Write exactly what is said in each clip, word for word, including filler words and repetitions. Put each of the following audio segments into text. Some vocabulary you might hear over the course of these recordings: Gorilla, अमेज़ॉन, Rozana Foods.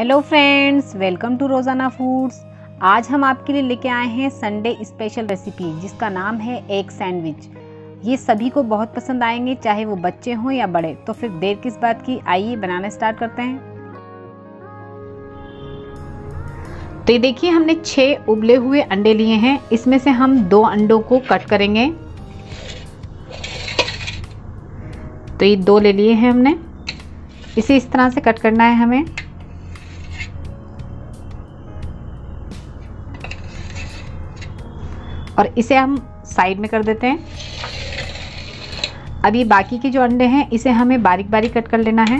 Hello friends, welcome to Rozana foods. आज हम आपके लिए लेके आए हैं संडे स्पेशल रेसिपी जिसका नाम है एग सैंडविच। ये सभी को बहुत पसंद आएंगे, चाहे वो बच्चे हों या बड़े। तो फिर देर किस बात की, आइए बनाना स्टार्ट करते हैं। तो ये देखिए, हमने छः उबले हुए अंडे लिए हैं। इसमें से हम दो अंडों को कट करेंगे। तो ये दो ले लिए हैं हमने। इसे इस तरह से कट करना है हमें। और इसे हम साइड में कर देते हैं। अब ये बाकी के जो अंडे हैं, इसे हमें बारीक बारीक कट कर लेना है।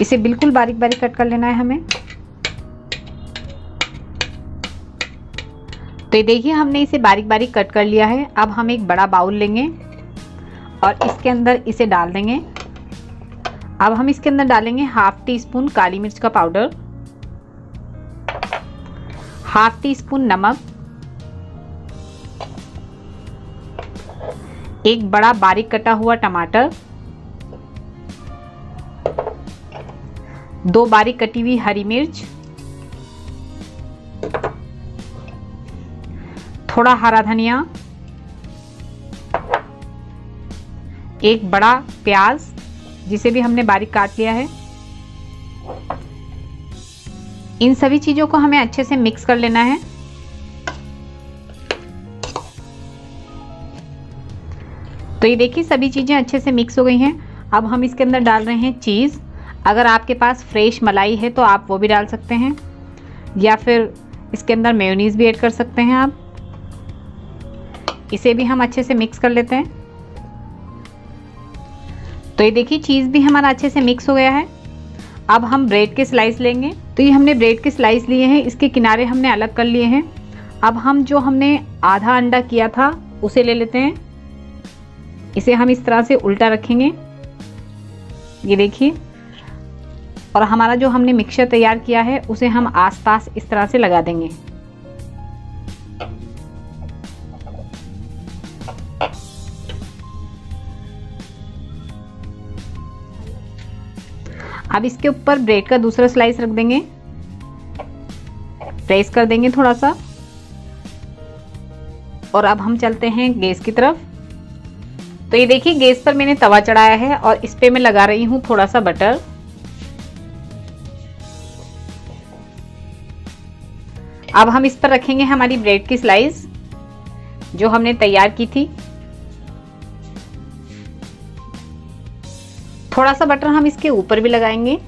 इसे बिल्कुल बारीक बारीक कट कर लेना है हमें। तो ये देखिए, हमने इसे बारीक बारीक कट कर लिया है। अब हम एक बड़ा बाउल लेंगे और इसके अंदर इसे डाल देंगे। अब हम इसके अंदर डालेंगे हाफ टी स्पून काली मिर्च का पाउडर, हाफ टी स्पून नमक, एक बड़ा बारीक कटा हुआ टमाटर, दो बारीक कटी हुई हरी मिर्च, थोड़ा हरा धनिया, एक बड़ा प्याज जिसे भी हमने बारीक काट लिया है। इन सभी चीज़ों को हमें अच्छे से मिक्स कर लेना है। तो ये देखिए, सभी चीज़ें अच्छे से मिक्स हो गई हैं। अब हम इसके अंदर डाल रहे हैं चीज़। अगर आपके पास फ्रेश मलाई है तो आप वो भी डाल सकते हैं, या फिर इसके अंदर मेयोनीज़ भी ऐड कर सकते हैं आप। इसे भी हम अच्छे से मिक्स कर लेते हैं। तो ये देखिए, चीज़ भी हमारा अच्छे से मिक्स हो गया है। अब हम ब्रेड के स्लाइस लेंगे। तो ये हमने ब्रेड के स्लाइस लिए हैं, इसके किनारे हमने अलग कर लिए हैं। अब हम जो हमने आधा अंडा किया था उसे ले लेते हैं। इसे हम इस तरह से उल्टा रखेंगे, ये देखिए। और हमारा जो हमने मिक्सचर तैयार किया है उसे हम आसपास इस तरह से लगा देंगे। अब इसके ऊपर ब्रेड का दूसरा स्लाइस रख देंगे, प्रेस कर देंगे थोड़ा सा। और अब हम चलते हैं गैस की तरफ। तो ये देखिए, गैस पर मैंने तवा चढ़ाया है और इस पे मैं लगा रही हूँ थोड़ा सा बटर। अब हम इस पर रखेंगे हमारी ब्रेड की स्लाइस जो हमने तैयार की थी। थोड़ा सा बटर हम इसके ऊपर भी लगाएंगे।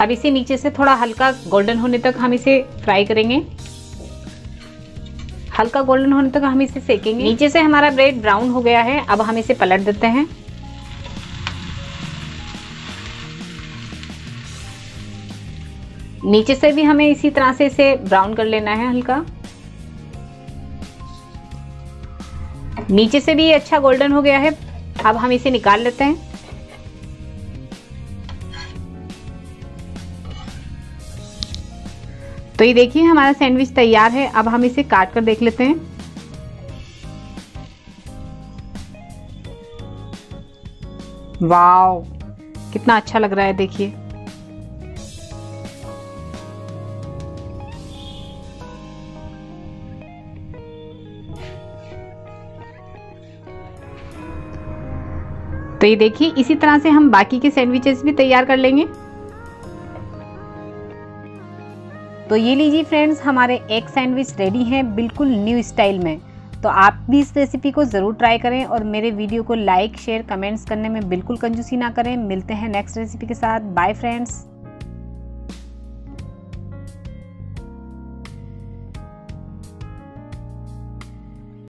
अब इसे नीचे से थोड़ा हल्का गोल्डन होने तक हम इसे फ्राई करेंगे। हल्का गोल्डन होने तक हम इसे सेकेंगे। नीचे से हमारा ब्रेड ब्राउन हो गया है। अब हम इसे पलट देते हैं। नीचे से भी हमें इसी तरह से इसे ब्राउन कर लेना है हल्का। नीचे से भी अच्छा गोल्डन हो गया है। अब हम इसे निकाल लेते हैं। तो ये देखिए, हमारा सैंडविच तैयार है। अब हम इसे काट कर देख लेते हैं। वाव, कितना अच्छा लग रहा है, देखिए। तो ये देखिए, इसी तरह से हम बाकी के सैंडविचेस भी तैयार कर लेंगे। तो ये लीजिए फ्रेंड्स, हमारे एग सैंडविच रेडी हैं, बिल्कुल न्यू स्टाइल में। तो आप भी इस रेसिपी को ज़रूर ट्राई करें और मेरे वीडियो को लाइक, शेयर, कमेंट्स करने में बिल्कुल कंजूसी ना करें। मिलते हैं नेक्स्ट रेसिपी के साथ। Bye friends.